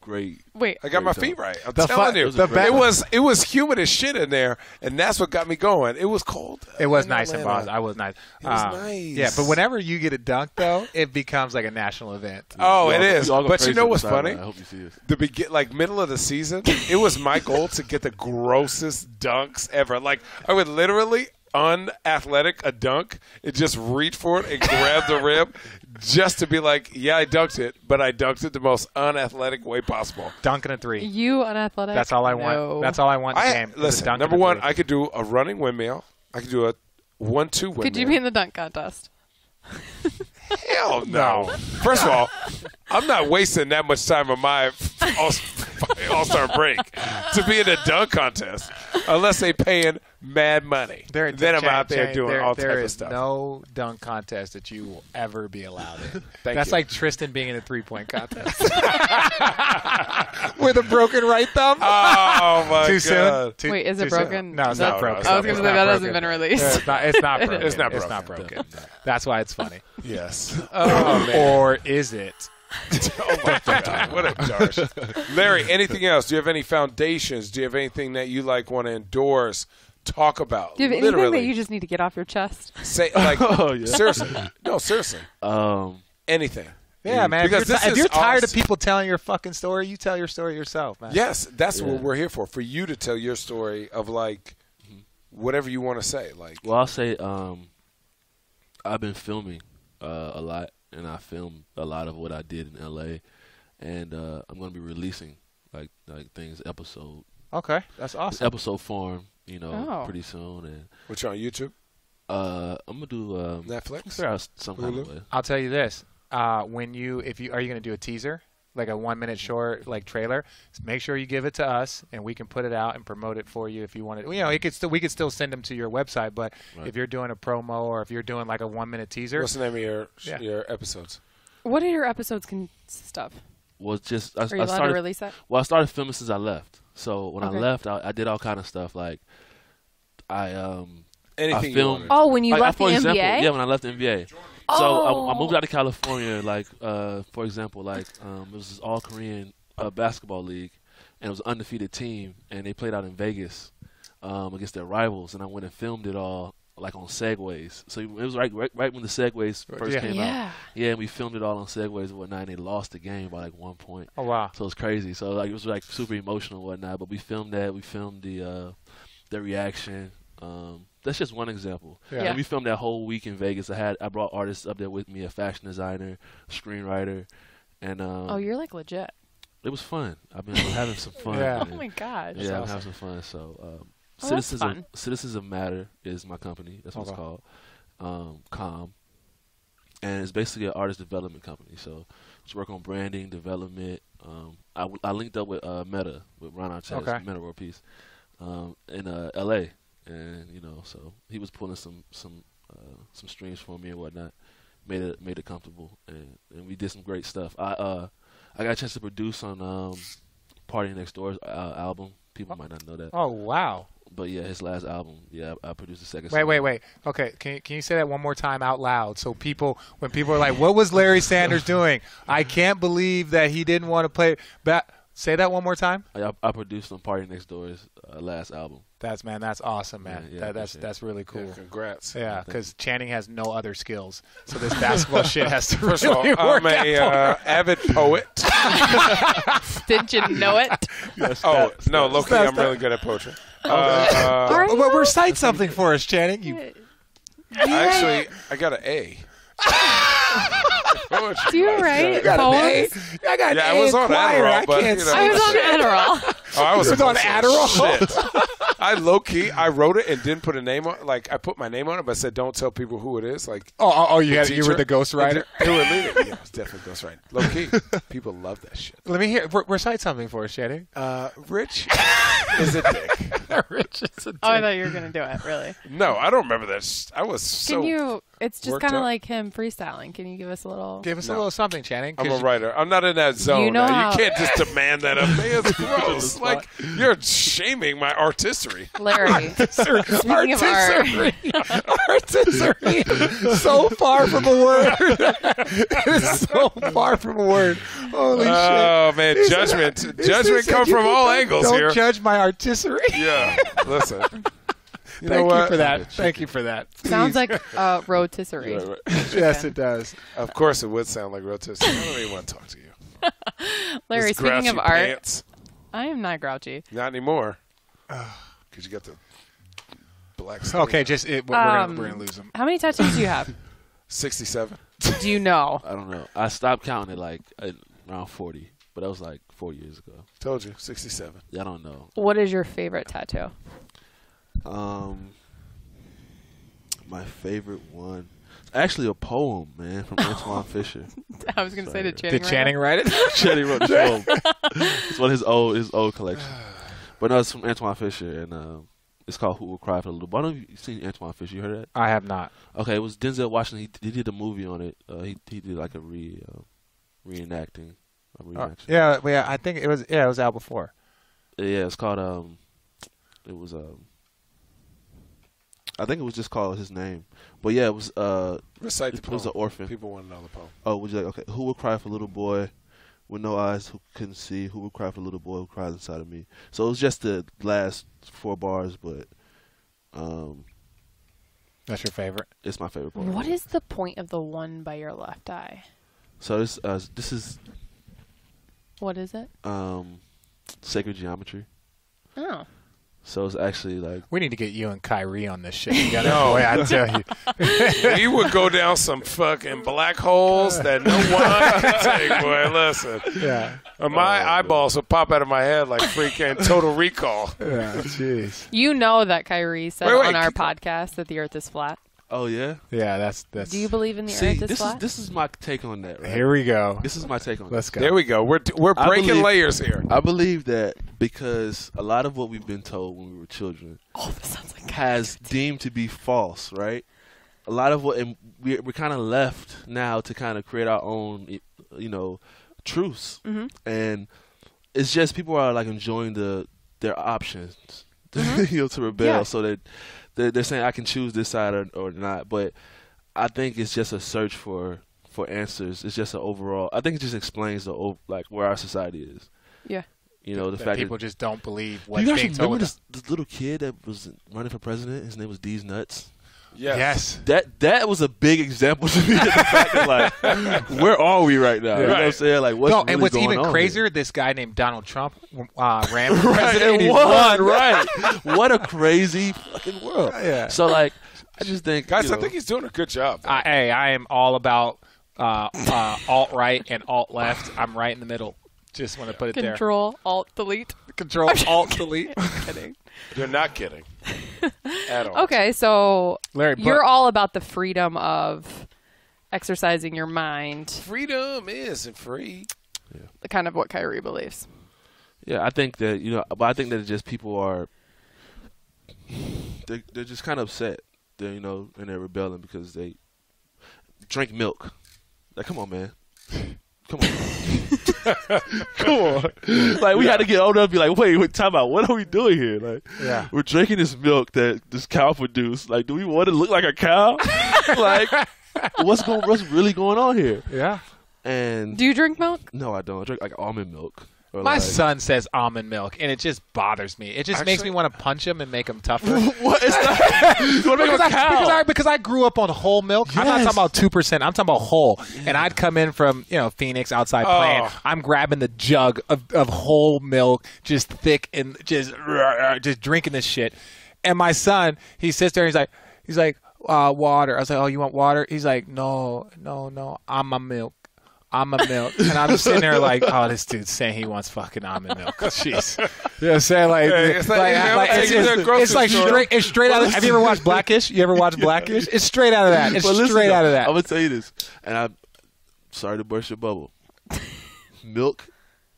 great. Wait, I got my feet right. I'm telling you, it was humid as shit in there, and that's what got me going. It was cold. It was nice in Boston. It was nice. Yeah, but whenever you get a dunk, though, it becomes like a national event. Oh, it is. But you know what's funny? I hope you see this. Like middle of the season, it was my goal to get the grossest dunks ever. Like I would literally. Unathletic a dunk, it just reached for it and grabbed the rim just to be like, yeah, I dunked it, but I dunked it the most unathletic way possible. Dunking a three. You unathletic? That's all I want. That's all I want in the game. Listen, number one, I could do a running windmill. I could do a 1-2 windmill. Could you be in the dunk contest? Hell no. First of all, I'm not wasting that much time on my all-star break to be in a dunk contest unless they're paying mad money. Then I'm out there doing all types of stuff. There is no dunk contest that you will ever be allowed in. That's like Tristan being in a three-point contest. With a broken right thumb? Oh, my God. Too soon? Wait, is it broken? No, it's not broken. I was going to say that hasn't been released. It's not broken. It's not broken. It's not broken. That's why it's funny. Yes. Oh, man. Or is it? Oh, my God. What a darsh. Larry, anything else? Do you have any foundations? Do you have anything that you want to endorse? Talk about. Do you have anything that you just need to get off your chest? Say, like, seriously. No, seriously. Anything. Yeah, man. Because if you're tired of people telling your fucking story, you tell your story yourself, man. Yes, that's what we're here for you to tell your story of, whatever you want to say. Well, I'll say I've been filming a lot, and I filmed a lot of what I did in L.A., and I'm going to be releasing, things episode. Okay, that's awesome. Episode form. Pretty soon. And what you on YouTube? I'm gonna do Netflix. I'll tell you this: if you are gonna do a teaser, like a 1-minute short, trailer, make sure you give it to us, and we can put it out and promote it for you if you want it. We could still send them to your website, but if you're doing a promo or if you're doing a 1-minute teaser, what's the name of your episodes? What do your episodes consist of? Well, are you allowed to release that? Well, I started filming since I left. So when I left, I did all kind of stuff. I filmed. Oh, when you left the NBA? Yeah, when I left the NBA. Oh. So I moved out to California. For example, it was this all-Korean basketball league, and it was an undefeated team, and they played out in Vegas against their rivals, and I went and filmed it all. On Segways. So it was right when the Segways first came out. Yeah, and we filmed it all on Segways and whatnot, and they lost the game by 1 point. Oh, wow. So it was crazy. So it was super emotional and whatnot, but we filmed that. We filmed the reaction. That's just one example. Yeah. And we filmed that whole week in Vegas. I brought artists up there with me, a fashion designer, screenwriter. And oh, you're legit. It was fun. I was having some fun. Yeah. Oh, my gosh. Yeah, I'm having some fun. So oh, Citizens of Matter is my company. That's what it's called. COM. And it's basically an artist development company. So it's work on branding, development. I linked up with Meta, with Ron Artest, Meta World Peace, in L.A. And, so he was pulling some strings for me and whatnot. Made it comfortable. And we did some great stuff. I got a chance to produce on Party Next Door's album. People might not know that. Oh, wow. But yeah, his last album. Yeah, I produced the second. Wait. Okay, can you say that one more time out loud? So when people are like, "What was Larry Sanders doing? I can't believe that he didn't want to play." But say that one more time. I produced on Party Next Door's last album. That's awesome, man. Yeah, that's really cool. Yeah, congrats. Yeah, because Channing has no other skills, so this basketball shit has to really work. I'm an avid poet. Did you know it? Low-key, I'm really good at poetry. Well, recite something for us, Channing. I got an A. Do you write poems? I was on Adderall. I was on Adderall. Oh, I was on Adderall. I low-key, I wrote it and didn't put a name on it. Like, I put my name on it, but I said, don't tell people who it is. Like, you were the ghostwriter? They were leading. Yeah, I was definitely ghostwriting. Low-key. People love that shit. Let me hear. Recite something for us, Channing. Rich is a dick. Rich is a dick. Oh, I thought you were going to do it, really. No, I don't remember that. I was so Can you – it's just kind of like him freestyling. Can you give us a little – Give us a little something, Channing. I'm a writer. I'm not in that zone. You know you can't just demand that of me. It's gross. Like, you're shaming my artistry. Larry. Artistry. Artistry. So far from a word. It is so far from a word. Holy shit. Oh, man. Judgment comes from all angles here. Don't judge my artistry. Yeah. Listen. Thank you for that. Please. Sounds like rotisserie. Yeah, right. Yes, it does. Of course it would sound like rotisserie. I don't even want to talk to you. Larry, speaking of art. I am not grouchy. Not anymore. Because you got the black skin. Okay, we're going to lose him. How many tattoos do you have? 67. Do you know? I don't know. I stopped counting like around 40, but that was like 4 years ago. Told you, 67. I don't know. What is your favorite tattoo? My favorite one. Actually, a poem, man, from Antoine Fisher. I was going to say to Channing. Did Channing write it? Channing wrote the poem. It's one of his old collection. But no, it's from Antoine Fisher, and it's called "Who Will Cry for the Little Boy." I don't know if you've seen Antoine Fisher. You heard that? I have not. Okay, it was Denzel Washington. He did a movie on it. He did like a reenacting. I think it was. Yeah, it was out before. Yeah, it's called. I think it was just called his name. But yeah, it was recite the poem. It was an orphan. People want to know the poem. Oh, would you like okay, who will cry for a little boy with no eyes who couldn't see? Who will cry for a little boy who cries inside of me? So it was just the last 4 bars, but that's your favorite? It's my favorite poem. What is the point of the one by your left eye? So this is what is it? Sacred geometry. Oh. So it's actually like we need to get you and Kyrie on this shit. You gotta, no, boy, I tell you, we would go down some fucking black holes that no one can take. Boy, listen, yeah, my eyeballs would pop out of my head like freaking Total Recall. Yeah, jeez. You know that Kyrie said on our podcast that the Earth is flat. Oh yeah, yeah. That's. Do you believe in the Earth is flat? This is my take on that. Right? Here we go. This is my take on. Let's go. There we go. We're breaking layers here. I believe that because a lot of what we've been told when we were children has deemed to be false, right? A lot of what, and we're kind of left now to kind of create our own, truths, and it's just people are like enjoying their options, to rebel, so that. They're saying I can choose this side or not, but I think it's just a search for answers. It's just an overall. I think it just explains where our society is. Yeah, the fact people just don't believe what they told us. You guys remember this little kid that was running for president? His name was D's Nuts. Yes. That was a big example to me. The fact that, where are we right now? Yeah, you know what I'm saying? Like, what's really what's going even on crazier? Here? This guy named Donald Trump ran for president. He won. Right. What a crazy fucking world. Yeah. So, I just think, guys, I think he's doing a good job. Hey, I am all about alt right and alt left. I'm right in the middle. Just want to put it there. Control alt delete. Control alt delete. I'm kidding. You're not kidding. At all. Okay, so Larry, you're all about the freedom of exercising your mind. Freedom isn't free. Yeah. Kind of what Kyrie believes. Yeah, I think that but I think that it's just people are they're just kind of upset. They're and they're rebelling because they drink milk. Like, come on, man. Come on. Come on. Like, we had to get older and be like, wait, time out. What are we doing here? Like, we're drinking this milk that this cow produced. Like, do we want to look like a cow? Like, what's really going on here? Yeah. And do you drink milk? No, I don't. I drink like almond milk. My son says almond milk, and it just bothers me. It just makes me want to punch him and make him tougher. What is that? You want to make him a cow? Because I grew up on whole milk. Yes. I'm not talking about 2%. I'm talking about whole. Yeah. And I'd come in from Phoenix outside playing. I'm grabbing the jug of whole milk, just thick and just drinking this shit. And my son, he sits there and he's like water. I was like, oh, you want water? He's like, no, I'm a milk. almond milk. And I'm sitting there like, oh, this dude's saying he wants fucking almond milk. Jeez. You know what I'm saying? Like, yeah, it's like it's straight out of – have you ever watched Black-ish? You ever watched Black-ish? It's straight out of that. It's straight out of that. I'm going to tell you this, and I'm sorry to burst your bubble. Milk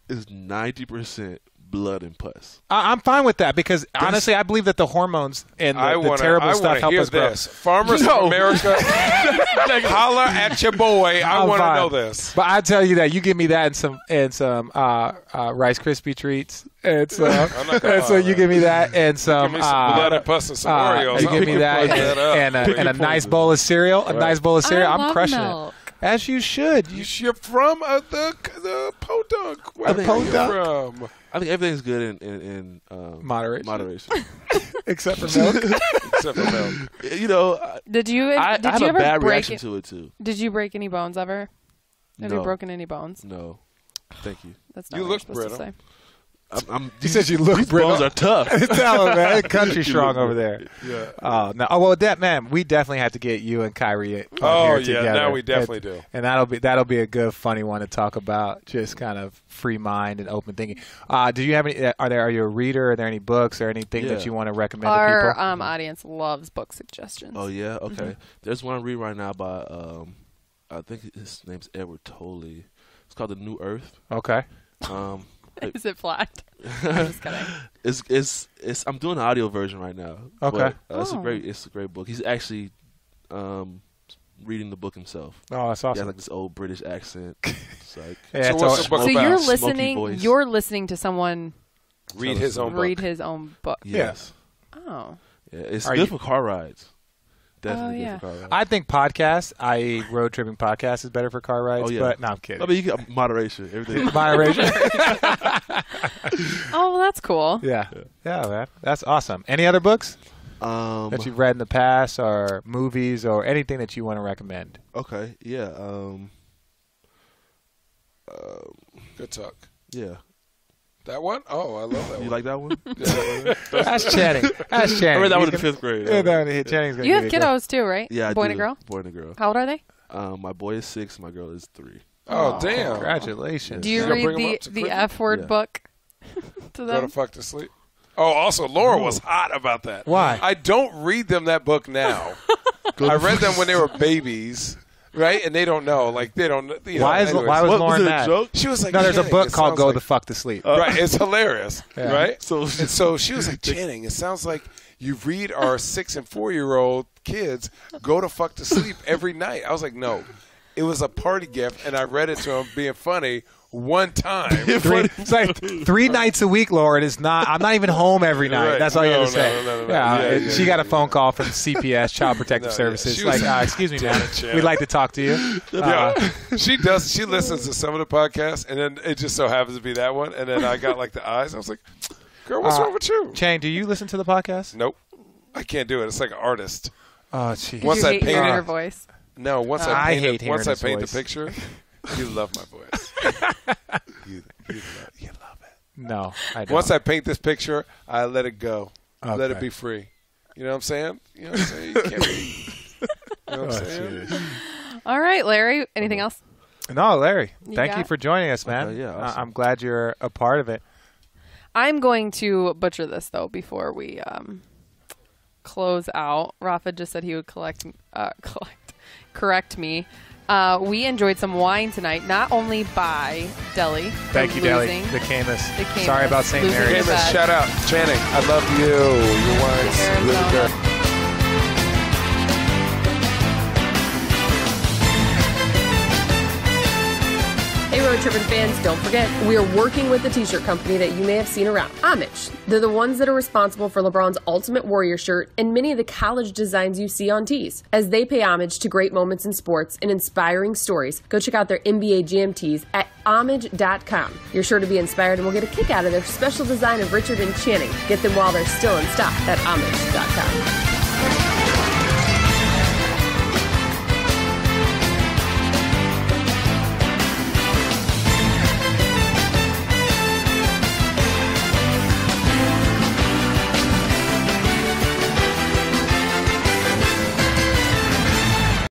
is 90% blood and pus. I'm fine with that because, honestly, I believe that the hormones and the terrible stuff help us grow. Farmers of America, holler at your boy. I want to know this. But I tell you that. You give me that and some Rice Krispie treats. And so, you give me that and some blood and pus and some Oreos. You give me that and a nice bowl of cereal. A nice bowl of cereal. I'm crushing it. As you should. You're from the podunk. Where are you from? I think everything's good in moderation. Except for milk. Except for milk. You know, did you ever have a bad reaction to it, too. Did you break any bones ever? Have you broken any bones? No. Thank you. That's not what you're supposed to say. He said you look brittle. These bones are tough. Tell him, man. Country strong over there. Yeah. Well, we definitely have to get you and Kyrie here together. Oh, yeah, now we definitely do. And that'll be a good, funny one to talk about, just kind of free mind and open thinking. Do you have any – are you a reader? Are there any books or anything that you want to recommend to people? Our audience loves book suggestions. Oh, yeah? Okay. There's one I read right now by I think his name's Edward Toley. It's called The New Earth. Okay. Is it flat? I'm just kidding. I'm doing an audio version right now. Okay. But, it's a great book. He's actually reading the book himself. Oh, that's awesome. He has like this old British accent. It's like, you're listening to someone read his own book. Yes. Oh. Yeah, it's good for car rides. Definitely good for car rides. I think podcasts, i.e. Road Tripping Podcast, is better for car rides. Oh, yeah. But no, I'm kidding. I mean, you get moderation. Everything. Moderation. Oh, well, that's cool. Yeah. Yeah, man. That's awesome. Any other books that you've read in the past or movies or anything that you want to recommend? Okay. Yeah. Good talk. Yeah. That one? Oh, I love that one. You like that one? That's Channing. That's Channing. I read that one in 5th grade. You have kiddos too, right? Yeah, boy and a girl? Boy and a girl. How old are they? My boy is 6. My girl is 3. Oh, damn. Congratulations. Do you read the F-word book to them? Go to fuck to sleep. Oh, also, Laura was hot about that. Why? I don't read them that book now. I read them when they were babies. Right? And they don't know. Like, they don't you know. Why was Lauren mad? She was like, no, there's a book called Go the Fuck to Sleep. Right. It's hilarious. Yeah. Right? So she was like, Channing, it sounds like you read our 6- and 4-year-old kids Go the Fuck to Sleep every night. I was like, no. It was a party gift, and I read it to him being funny. One time. It's like 3 nights a week, Lauren. I'm not even home every night. Right. That's all you have to say. She got a phone call from CPS, Child Protective Services. Like, excuse me, ma'am. We'd like to talk to you. She listens to some of the podcasts, and then it just so happens to be that one. And then I got like the eyes. I was like, girl, what's wrong with you? Channing, do you listen to the podcast? Nope. I can't do it. It's like an artist. Oh, jeez. Once I paint her voice. No, once I paint the picture. You love my voice. You love it. No, I don't. Once I paint this picture, I let it go. Okay. Let it be free. You know what I'm saying? You know what I'm saying? You can't be, you know what I'm saying? All right, Larry. Anything else? No, Larry. Thank you for joining us, man. Okay, yeah, awesome. I'm glad you're a part of it. I'm going to butcher this, though, before we close out. Rafa just said he would correct me. We enjoyed some wine tonight, not only by Deli. Thank you, Deli. The Camus. Sorry about St. Mary's. Camus, shout out. Channing, I love you. Your wine's really good. Hey, Road Trippin' fans, don't forget, we are working with a t-shirt company that you may have seen around. Homage. They're the ones that are responsible for LeBron's Ultimate Warrior shirt and many of the college designs you see on tees. As they pay homage to great moments in sports and inspiring stories, go check out their NBA Jam tees at homage.com. You're sure to be inspired and will get a kick out of their special design of Richard and Channing. Get them while they're still in stock at homage.com.